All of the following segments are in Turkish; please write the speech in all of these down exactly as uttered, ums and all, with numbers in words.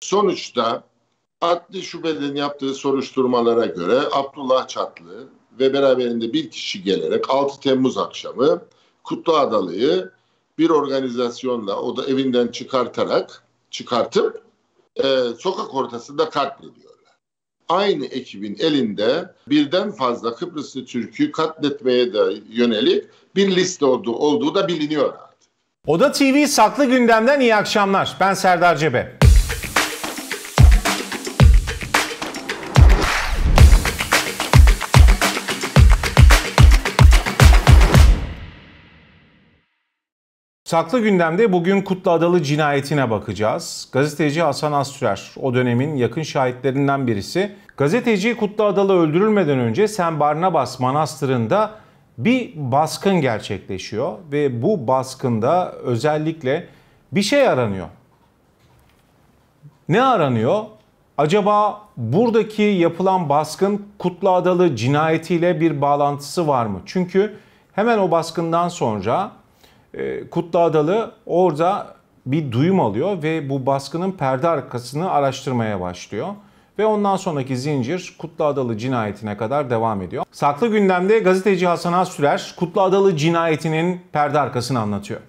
Sonuçta adli şubenin yaptığı soruşturmalara göre Abdullah Çatlı ve beraberinde bir kişi gelerek altı Temmuz akşamı Kutlu Adalı'yı bir organizasyonla o da evinden çıkartarak çıkartıp e, sokak ortasında katlediyorlar. Aynı ekibin elinde birden fazla Kıbrıslı Türk'ü katletmeye de yönelik bir liste olduğu, olduğu da biliniyor artık. Oda T V Saklı Gündem'den iyi akşamlar. Ben Serdar Cebe. Saklı Gündem'de bugün Kutlu Adalı cinayetine bakacağız. Gazeteci Hasan Hastürer, o dönemin yakın şahitlerinden birisi. Gazeteci Kutlu Adalı öldürülmeden önce Sen Barnabas Manastırı'nda bir baskın gerçekleşiyor. Ve bu baskında özellikle bir şey aranıyor. Ne aranıyor? Acaba buradaki yapılan baskın Kutlu Adalı cinayetiyle bir bağlantısı var mı? Çünkü hemen o baskından sonra Kutlu Adalı orada bir duyum alıyor ve bu baskının perde arkasını araştırmaya başlıyor. Ve ondan sonraki zincir Kutlu Adalı cinayetine kadar devam ediyor. Saklı Gündem'de gazeteci Hasan Hastürer Kutlu Adalı cinayetinin perde arkasını anlatıyor.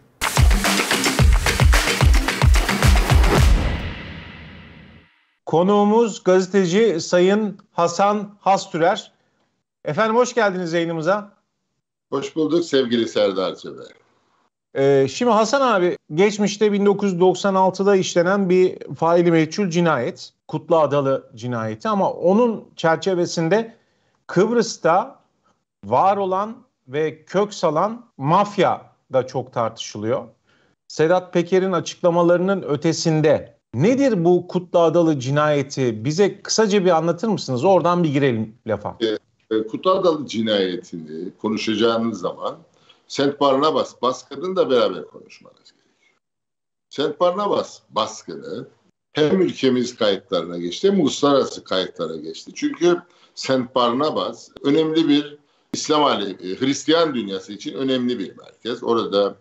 Konuğumuz gazeteci Sayın Hasan Hastürer. Efendim hoş geldiniz yayınımıza. Hoş bulduk sevgili Serdar Cebe. Şimdi Hasan abi, geçmişte bin dokuz yüz doksan altıda işlenen bir faili meçhul cinayet, Kutlu Adalı cinayeti, ama onun çerçevesinde Kıbrıs'ta var olan ve kök salan mafya da çok tartışılıyor. Sedat Peker'in açıklamalarının ötesinde nedir bu Kutlu Adalı cinayeti? Bize kısaca bir anlatır mısınız? Oradan bir girelim lafa. Kutlu Adalı cinayetini konuşacağınız zaman Saint Barnabas baskının da beraber konuşmanız gerekiyor. Saint Barnabas baskını hem ülkemiz kayıtlarına geçti hem uluslararası kayıtlara geçti. Çünkü Saint Barnabas önemli bir İslam alemi, Hristiyan dünyası için önemli bir merkez. Orada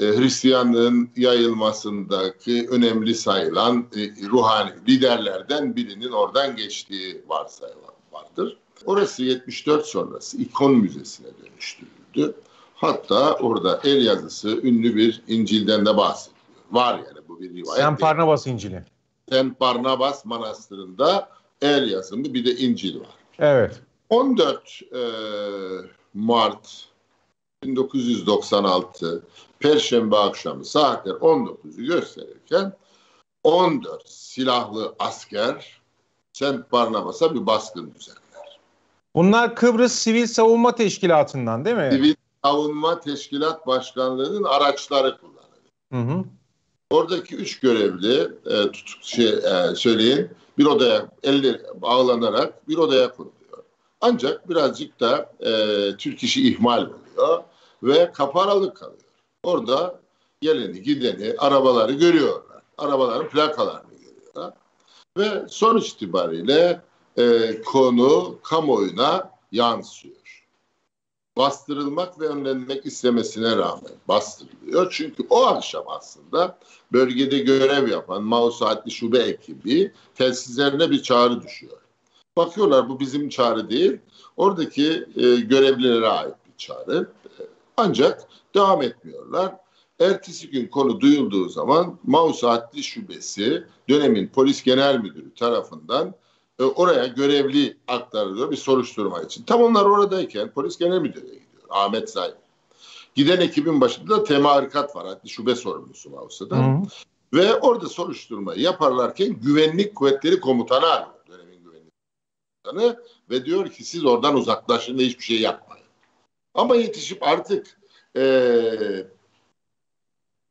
e, Hristiyanlığın yayılmasındaki önemli sayılan e, ruhani liderlerden birinin oradan geçtiği varsayılan vardır. Orası yetmiş dört sonrası ikon müzesine dönüştürüldü. Hatta orada el yazısı ünlü bir İncil'den de bahsediliyor. Var yani bu bir rivayet. Sen Barnabas İncil'i. Sen Barnabas Manastırı'nda el yazımı bir de İncil var. Evet. on dört Mart bin dokuz yüz doksan altı Perşembe akşamı saatler on dokuzu gösterirken on dört silahlı asker Sen Barnabas'a bir baskın düzenler. Bunlar Kıbrıs Sivil Savunma Teşkilatı'ndan değil mi? Sivil Savunma Teşkilat Başkanlığı'nın araçları kullanılıyor. Hı hı. Oradaki üç görevli e, tutuk şey, e, söyleyin bir odaya elleri bağlanarak bir odaya kuruluyor. Ancak birazcık da e, Türk işi ihmal oluyor ve kapı aralık kalıyor. Orada geleni gideni arabaları görüyorlar. Arabaların plakalarını görüyorlar. Ve sonuç itibariyle e, konu kamuoyuna yansıyor. Bastırılmak ve önlenmek istemesine rağmen bastırılıyor. Çünkü o akşam aslında bölgede görev yapan Maus Adli Şube ekibi telsizlerine bir çağrı düşüyor. Bakıyorlar bu bizim çağrı değil, oradaki e, görevlilere ait bir çağrı. Ancak devam etmiyorlar. Ertesi gün konu duyulduğu zaman Maus Adli Şubesi dönemin polis genel müdürü tarafından oraya görevli aktarılıyor bir soruşturma için. Tam onlar oradayken polis genel müdürüne gidiyor. Ahmet Zahim. Giden ekibin başında da temarikat var. Adli şube sorumlusu Mausa'da. Ve orada soruşturmayı yaparlarken güvenlik kuvvetleri komutanı arıyor. Dönemin güvenlik komutanı. Ve diyor ki siz oradan uzaklaşın ve hiçbir şey yapmayın. Ama yetişip artık ee,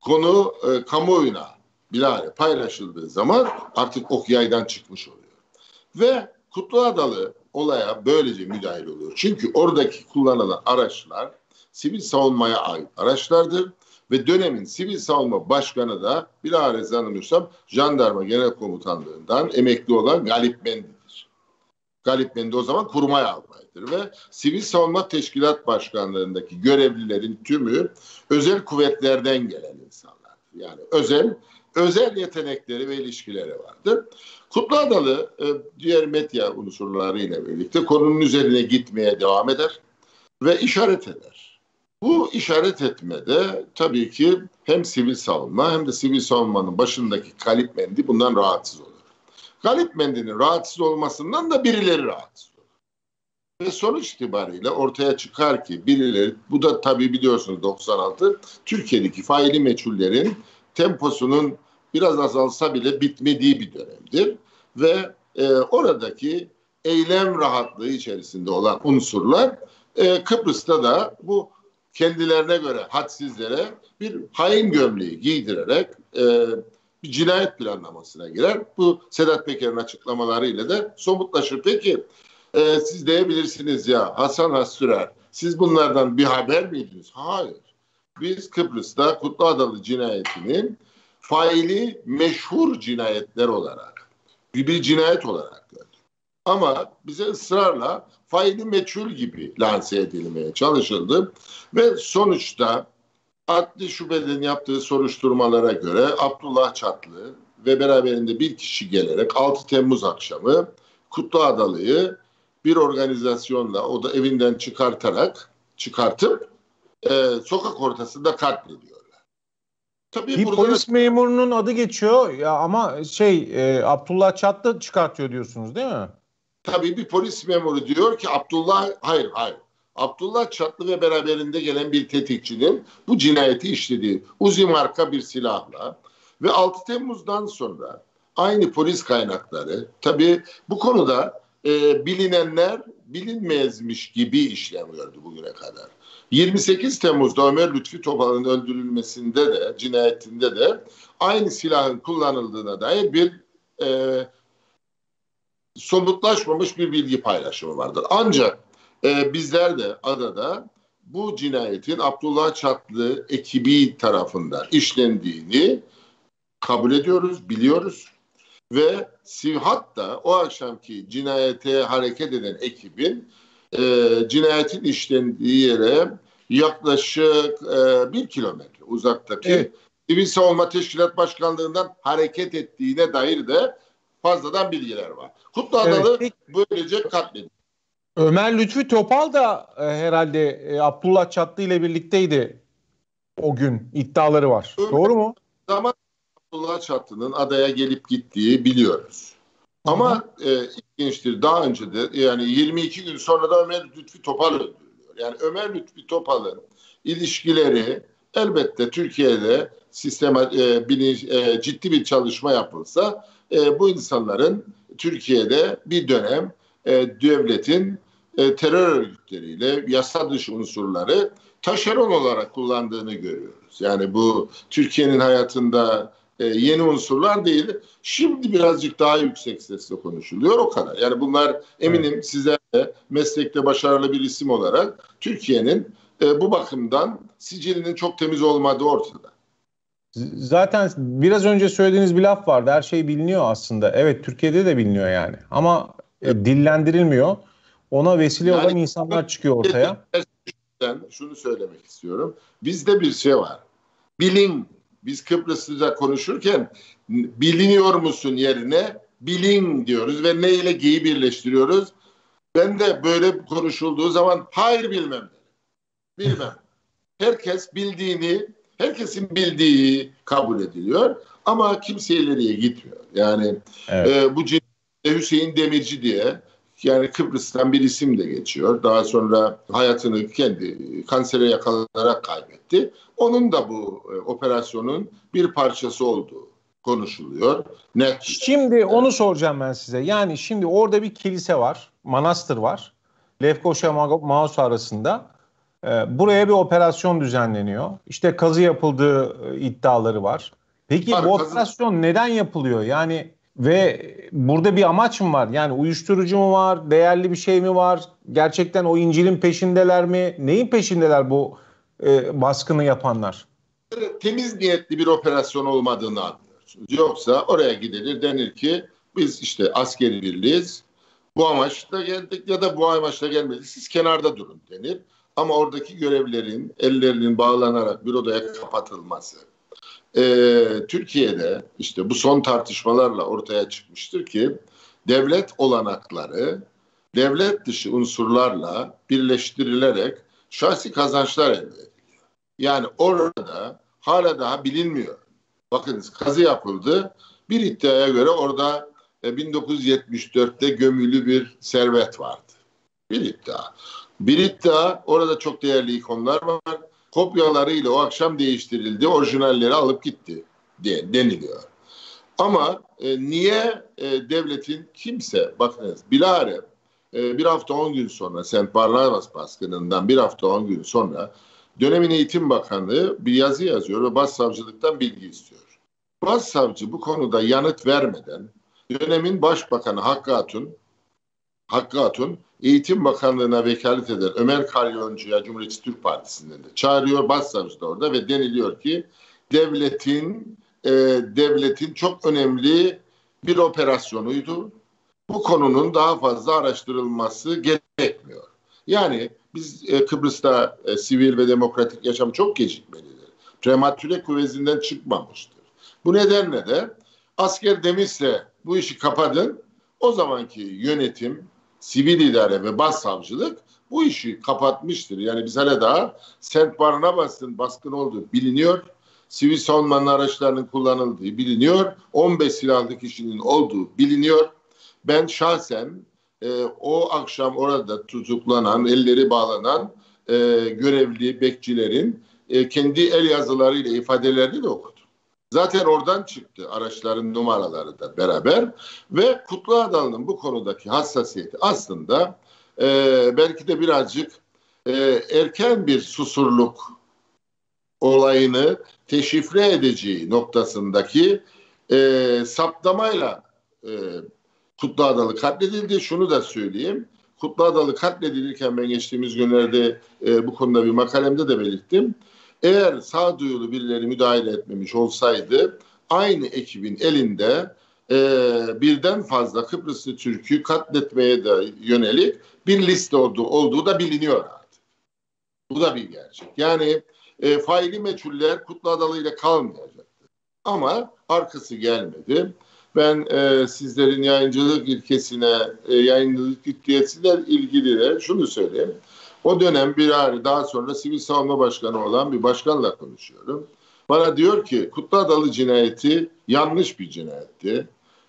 konu e, kamuoyuna bilahare paylaşıldığı zaman artık ok yaydan çıkmış oluyor. Ve Kutlu Adalı olaya böylece müdahil oluyor. Çünkü oradaki kullanılan araçlar sivil savunmaya ait araçlardır. Ve dönemin sivil savunma başkanı da bilahare anlıyorsam jandarma genel komutanlığından emekli olan Galip Mendi'dir. Galip Mendi o zaman kurmay albaydır ve sivil savunma teşkilat başkanlığındaki görevlilerin tümü özel kuvvetlerden gelen insanlardır. Yani özel özel yetenekleri ve ilişkileri vardır. Kutlu Adalı diğer medya unsurlarıyla birlikte konunun üzerine gitmeye devam eder ve işaret eder. Bu işaret etmede tabii ki hem sivil savunma hem de sivil savunmanın başındaki Galip Mendi bundan rahatsız olur. Galip Mendi'nin rahatsız olmasından da birileri rahatsız olur. Ve sonuç itibariyle ortaya çıkar ki birileri, bu da tabii biliyorsunuz doksan altı, Türkiye'deki faili meçhullerin temposunun biraz azalsa bile bitmediği bir dönemdir. Ve e, oradaki eylem rahatlığı içerisinde olan unsurlar e, Kıbrıs'ta da bu kendilerine göre hadsizlere bir hain gömleği giydirerek e, bir cinayet planlamasına girer. Bu Sedat Peker'in açıklamalarıyla da somutlaşır. Peki e, siz diyebilirsiniz ya Hasan Hastürer, siz bunlardan bir haber miydiniz? Hayır. Biz Kıbrıs'ta Kutlu Adalı cinayetinin faili meşhur cinayetler olarak, bir cinayet olarak gördük. Ama bize ısrarla faili meçhul gibi lanse edilmeye çalışıldı. Ve sonuçta adli şubenin yaptığı soruşturmalara göre Abdullah Çatlı ve beraberinde bir kişi gelerek altı Temmuz akşamı Kutlu Adalı'yı bir organizasyonla o da evinden çıkartarak çıkartıp e, sokak ortasında katlediyor. Tabii bir polis da... memurunun adı geçiyor ya ama şey e, Abdullah Çatlı çıkartıyor diyorsunuz değil mi? Tabii bir polis memuru diyor ki Abdullah hayır hayır. Abdullah Çatlı ve beraberinde gelen bir tetikçinin bu cinayeti işlediği Uzi marka bir silahla ve altı Temmuz'dan sonra aynı polis kaynakları tabii bu konuda e, bilinenler bilinmezmiş gibi işlemiyordu bugüne kadar. yirmi sekiz Temmuz'da Ömer Lütfi Topal'ın öldürülmesinde de cinayetinde de aynı silahın kullanıldığına dair bir e, somutlaşmamış bir bilgi paylaşımı vardır. Ancak e, bizler de adada bu cinayetin Abdullah Çatlı ekibi tarafından işlendiğini kabul ediyoruz, biliyoruz. Ve Sivhat da o akşamki cinayete hareket eden ekibin E, cinayetin işlendiği yere yaklaşık e, bir kilometre uzaktaki evet. Sivil Savunma Teşkilat Başkanlığı'ndan hareket ettiğine dair de fazladan bilgiler var. Kutlu Adalı evet. Böylece katledildi. Ömer Lütfi Topal da e, herhalde e, Abdullah Çatlı ile birlikteydi o gün iddiaları var. Ömer, doğru mu? Zaman Abdullah Çatlı'nın adaya gelip gittiği biliyoruz. Ama e, ilginçtir daha önce de yani yirmi iki gün sonra da Ömer Lütfi Topal öldürülüyor. Yani Ömer Lütfi Topal'ın ilişkileri elbette Türkiye'de sistema, e, bilinç, e, ciddi bir çalışma yapılsa e, bu insanların Türkiye'de bir dönem e, devletin e, terör örgütleriyle yasa dışı unsurları taşeron olarak kullandığını görüyoruz. Yani bu Türkiye'nin hayatında Ee, yeni unsurlar değil. Şimdi birazcık daha yüksek sesle konuşuluyor o kadar. Yani bunlar eminim evet. Sizler de meslekte başarılı bir isim olarak Türkiye'nin e, bu bakımdan sicilinin çok temiz olmadığı ortada. Zaten biraz önce söylediğiniz bir laf vardı. Her şey biliniyor aslında. Evet Türkiye'de de biliniyor yani. Ama evet. e, dillendirilmiyor. Ona vesile yani, olan insanlar çıkıyor ortaya. Ben şunu söylemek istiyorum. Bizde bir şey var. Bilin. Biz Kıbrıslıca konuşurken biliniyor musun yerine bilin diyoruz ve ne ile geyi birleştiriyoruz. Ben de böyle konuşulduğu zaman hayır bilmem. Bilmem. Herkes bildiğini, herkesin bildiği kabul ediliyor ama kimse ileriye gitmiyor. Yani evet. e, bu cinayette Hüseyin Demirci diye yani Kıbrıs'tan bir isim de geçiyor. Daha sonra hayatını kendi kansere yakalanarak kaybetti. Onun da bu e, operasyonun bir parçası olduğu konuşuluyor. Net. Şimdi evet. Onu soracağım ben size. Yani şimdi orada bir kilise var, manastır var. Lefkoşa Mausa arasında. E, buraya bir operasyon düzenleniyor. İşte kazı yapıldığı iddiaları var. Peki var, bu kazı... operasyon neden yapılıyor? Yani... Ve burada bir amaç mı var? Yani uyuşturucu mu var? Değerli bir şey mi var? Gerçekten o İncil'in peşindeler mi? Neyin peşindeler bu e, baskını yapanlar? Temiz niyetli bir operasyon olmadığını anlıyorsunuz. Yoksa oraya gidilir denir ki biz işte askeri birliğiz. Bu amaçla geldik ya da bu amaçla gelmedik. Siz kenarda durun denir. Ama oradaki görevlerin ellerinin bağlanarak bir odaya kapatılması e, Türkiye'de işte bu son tartışmalarla ortaya çıkmıştır ki devlet olanakları devlet dışı unsurlarla birleştirilerek şahsi kazançlar elde ediliyor. Yani orada hala daha bilinmiyor. Bakınız kazı yapıldı. Bir iddiaya göre orada bin dokuz yüz yetmiş dörtte gömülü bir servet vardı. Bir iddia. Bir iddia, orada çok değerli ikonlar var. Kopyalarıyla o akşam değiştirildi. Orijinalleri alıp gitti diye deniliyor. Ama e, niye e, devletin kimse, bakınız bilahare e, bir hafta on gün sonra Saint Barnabas baskınından bir hafta on gün sonra dönemin Eğitim Bakanlığı bir yazı yazıyor ve Başsavcılıktan bilgi istiyor. Başsavcı bu konuda yanıt vermeden dönemin Başbakanı Hakkı Atun, Hakkı Atun Eğitim Bakanlığı'na vekalet eden Ömer Kalyoncu'ya Cumhuriyetçi Türk Partisi'nden de çağırıyor. Başsavcı da orada ve deniliyor ki devletin e, devletin çok önemli bir operasyonuydu. Bu konunun daha fazla araştırılması gerekmiyor. Yani biz e, Kıbrıs'ta e, sivil ve demokratik yaşam çok gecikmelidir. Prematüre kuvvetinden çıkmamıştır. Bu nedenle de asker demişse bu işi kapadın, o zamanki yönetim, sivil idare ve başsavcılık bu işi kapatmıştır. Yani biz hala daha Saint Barnabas'ın baskın olduğu biliniyor. Sivil savunmanın araçlarının kullanıldığı biliniyor. on beş silahlı kişinin olduğu biliniyor. Ben şahsen e, o akşam orada tutuklanan, elleri bağlanan e, görevli bekçilerin e, kendi el yazılarıyla ifadelerini de okudum. Zaten oradan çıktı araçların numaraları da beraber ve Kutlu Adalı'nın bu konudaki hassasiyeti aslında e, belki de birazcık e, erken bir susurluk olayını teşifre edeceği noktasındaki e, saptamayla e, Kutlu Adalı katledildi. Şunu da söyleyeyim. Kutlu Adalı katledilirken ben geçtiğimiz günlerde e, bu konuda bir makalemde de belirttim. Eğer sağduyulu birileri müdahale etmemiş olsaydı aynı ekibin elinde e, birden fazla Kıbrıslı Türk'ü katletmeye de yönelik bir liste olduğu, olduğu da biliniyor artık. Bu da bir gerçek. Yani e, faili meçhuller Kutlu Adalı ile kalmayacaktı. Ama arkası gelmedi. Ben e, sizlerin yayıncılık ilkesine, e, yayıncılık ilkesiyle ilgili de şunu söyleyeyim. O dönem bir ayrı daha sonra sivil savunma başkanı olan bir başkanla konuşuyorum. Bana diyor ki Kutlu Adalı cinayeti yanlış bir cinayetti.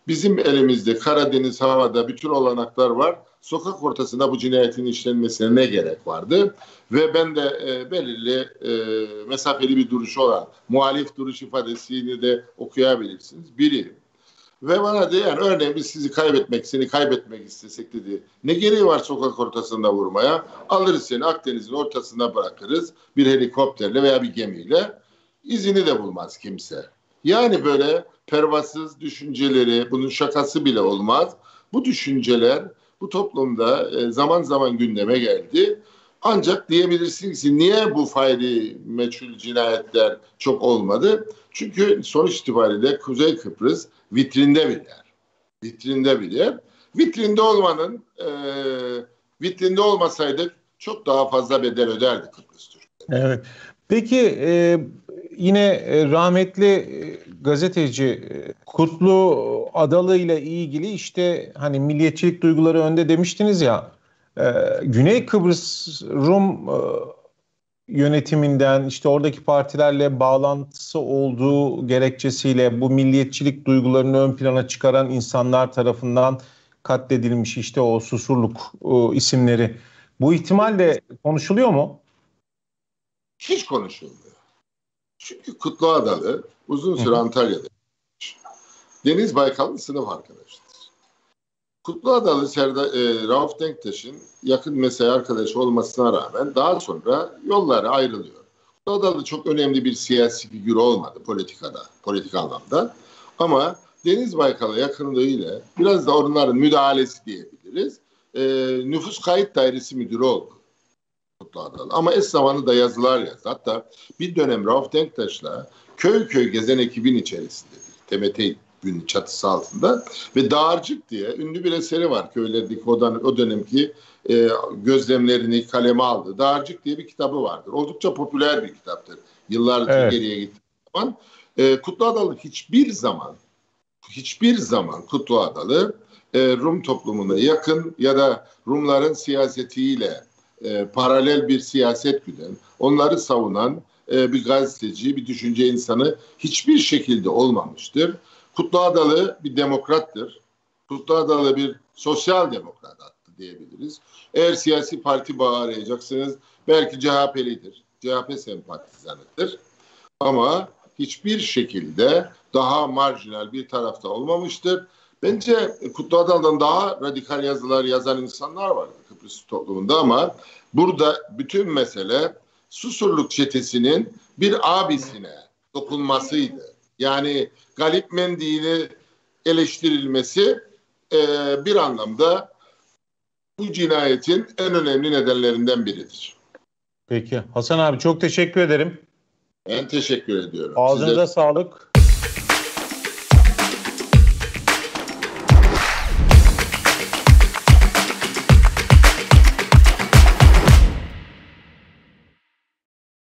Bizim elimizde Karadeniz havada bütün olanaklar var. Sokak ortasında bu cinayetin işlenmesine ne gerek vardı? Ve ben de e, belirli e, mesafeli bir duruşu olan muhalif duruş ifadesini de okuyabilirsiniz. Biri. Ve bana de yani örneğin biz sizi kaybetmek, seni kaybetmek istesek dedi. Ne gereği var sokak ortasında vurmaya? Alırız seni Akdeniz'in ortasına bırakırız bir helikopterle veya bir gemiyle. İzini de bulmaz kimse. Yani böyle pervasız düşünceleri, bunun şakası bile olmaz. Bu düşünceler bu toplumda zaman zaman gündeme geldi. Ancak diyebilirsiniz ki niye bu faili meçhul cinayetler çok olmadı? Çünkü sonuç itibariyle Kuzey Kıbrıs vitrinde bir yer. Vitrinde bir yer. Vitrinde olmanın, e, vitrinde olmasaydık çok daha fazla bedel öderdi Kıbrıs Türkleri. Evet. Peki e, yine rahmetli gazeteci Kutlu Adalı ile ilgili işte hani milliyetçilik duyguları önde demiştiniz ya. Ee, Güney Kıbrıs Rum e, yönetiminden işte oradaki partilerle bağlantısı olduğu gerekçesiyle bu milliyetçilik duygularını ön plana çıkaran insanlar tarafından katledilmiş işte o Susurluk e, isimleri. Bu ihtimalle konuşuluyor mu? Hiç konuşulmuyor. Çünkü Kutlu Adalı uzun süre Antalya'da Deniz Baykal'ın sınıf arkadaşıdır. Kutlu Adalı Serda, e, Rauf Denktaş'ın yakın mesai arkadaşı olmasına rağmen daha sonra yolları ayrılıyor. Kutlu Adalı çok önemli bir siyasi figür olmadı politikada, politik anlamda. Ama Deniz Baykal'a yakınlığıyla biraz da onların müdahalesi diyebiliriz. E, nüfus kayıt dairesi müdürü oldu Kutlu Adalı. Ama eş zamanlı da yazılar yazdı. Hatta bir dönem Rauf Denktaş'la köy köy gezen ekibin içerisindedir. T M T'yi. Günün çatısı altında ve Dağarcık diye ünlü bir eseri var köylerdeki o dönemki e, gözlemlerini kaleme aldı. Dağarcık diye bir kitabı vardır. Oldukça popüler bir kitaptır. Yıllarca evet. Geriye gittiği zaman E, Kutlu Adalı hiçbir zaman, hiçbir zaman Kutlu Adalı e, Rum toplumuna yakın ya da Rumların siyasetiyle e, paralel bir siyaset güden, onları savunan e, bir gazeteci, bir düşünce insanı hiçbir şekilde olmamıştır. Kutlu Adalı bir demokrattır. Kutlu Adalı bir sosyal demokrat attı diyebiliriz. Eğer siyasi parti bağı arayacaksınız, belki C H P'lidir. C H P sempatizanıdır. Ama hiçbir şekilde daha marjinal bir tarafta olmamıştır. Bence Kutlu Adalı'dan daha radikal yazılar yazan insanlar var Kıbrıs toplumunda, ama burada bütün mesele Susurluk çetesinin bir abisine dokunmasıydı. Yani Galip Mendi'yle eleştirilmesi e, bir anlamda bu cinayetin en önemli nedenlerinden biridir. Peki Hasan abi, çok teşekkür ederim. Ben teşekkür ediyorum. Ağzınıza sağlık.